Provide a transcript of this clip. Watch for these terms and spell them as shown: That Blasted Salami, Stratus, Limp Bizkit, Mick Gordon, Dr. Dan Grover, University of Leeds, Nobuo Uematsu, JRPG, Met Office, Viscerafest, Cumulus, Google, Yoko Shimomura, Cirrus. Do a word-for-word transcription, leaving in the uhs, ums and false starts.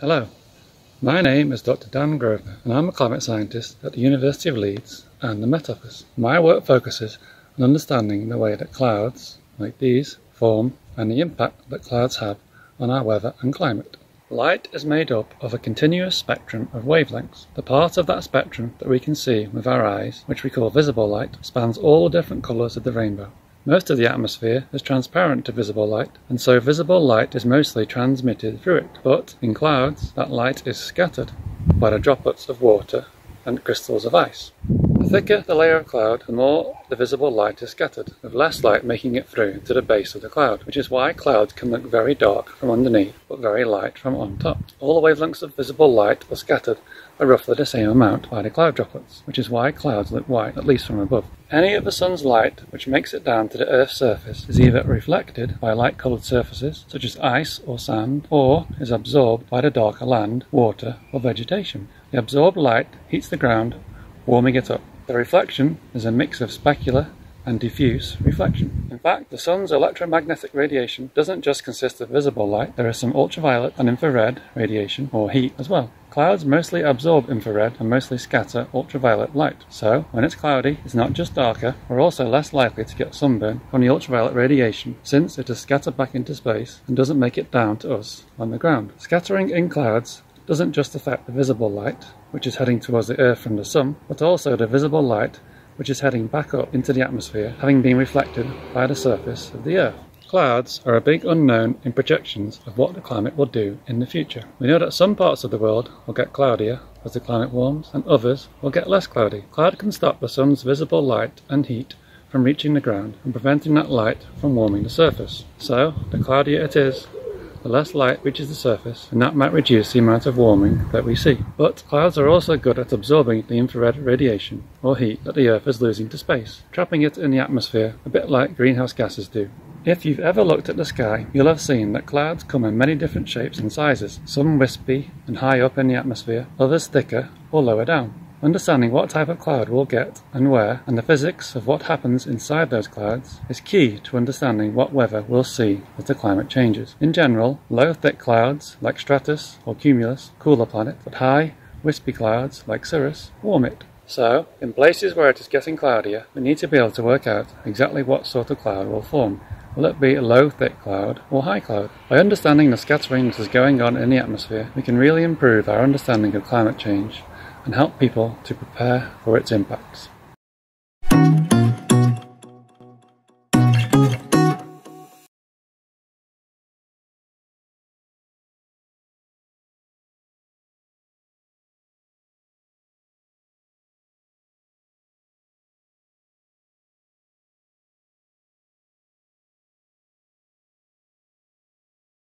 Hello, my name is Doctor Dan Grover and I'm a climate scientist at the University of Leeds and the Met Office. My work focuses on understanding the way that clouds, like these, form and the impact that clouds have on our weather and climate. Light is made up of a continuous spectrum of wavelengths. The part of that spectrum that we can see with our eyes, which we call visible light, spans all the different colours of the rainbow. Most of the atmosphere is transparent to visible light, and so visible light is mostly transmitted through it. But in clouds, that light is scattered by the droplets of water and crystals of ice. The thicker the layer of cloud, the more the visible light is scattered, with less light making it through to the base of the cloud, which is why clouds can look very dark from underneath, but very light from on top. All the wavelengths of visible light are scattered by roughly the same amount by the cloud droplets, which is why clouds look white, at least from above. Any of the sun's light which makes it down to the Earth's surface is either reflected by light-coloured surfaces, such as ice or sand, or is absorbed by the darker land, water or vegetation. The absorbed light heats the ground, warming it up. The reflection is a mix of specular and diffuse reflection. In fact, the sun's electromagnetic radiation doesn't just consist of visible light, there is some ultraviolet and infrared radiation, or heat, as well. Clouds mostly absorb infrared and mostly scatter ultraviolet light, so when it's cloudy, it's not just darker, we're also less likely to get sunburn from the ultraviolet radiation, since it is scattered back into space and doesn't make it down to us on the ground. Scattering in clouds doesn't just affect the visible light, which is heading towards the Earth from the sun, but also the visible light, which is heading back up into the atmosphere, having been reflected by the surface of the Earth. Clouds are a big unknown in projections of what the climate will do in the future. We know that some parts of the world will get cloudier as the climate warms, and others will get less cloudy. Cloud can stop the sun's visible light and heat from reaching the ground and preventing that light from warming the surface. So, the cloudier it is, the less light reaches the surface, and that might reduce the amount of warming that we see. But clouds are also good at absorbing the infrared radiation, or heat, that the Earth is losing to space, trapping it in the atmosphere, a bit like greenhouse gases do. If you've ever looked at the sky, you'll have seen that clouds come in many different shapes and sizes, some wispy and high up in the atmosphere, others thicker or lower down. Understanding what type of cloud we'll get and where, and the physics of what happens inside those clouds, is key to understanding what weather we'll see as the climate changes. In general, low thick clouds, like Stratus or Cumulus, cool the planet, but high, wispy clouds, like Cirrus, warm it. So, in places where it is getting cloudier, we need to be able to work out exactly what sort of cloud will form. Will it be a low thick cloud or high cloud? By understanding the scattering that is going on in the atmosphere, we can really improve our understanding of climate change and help people to prepare for its impacts.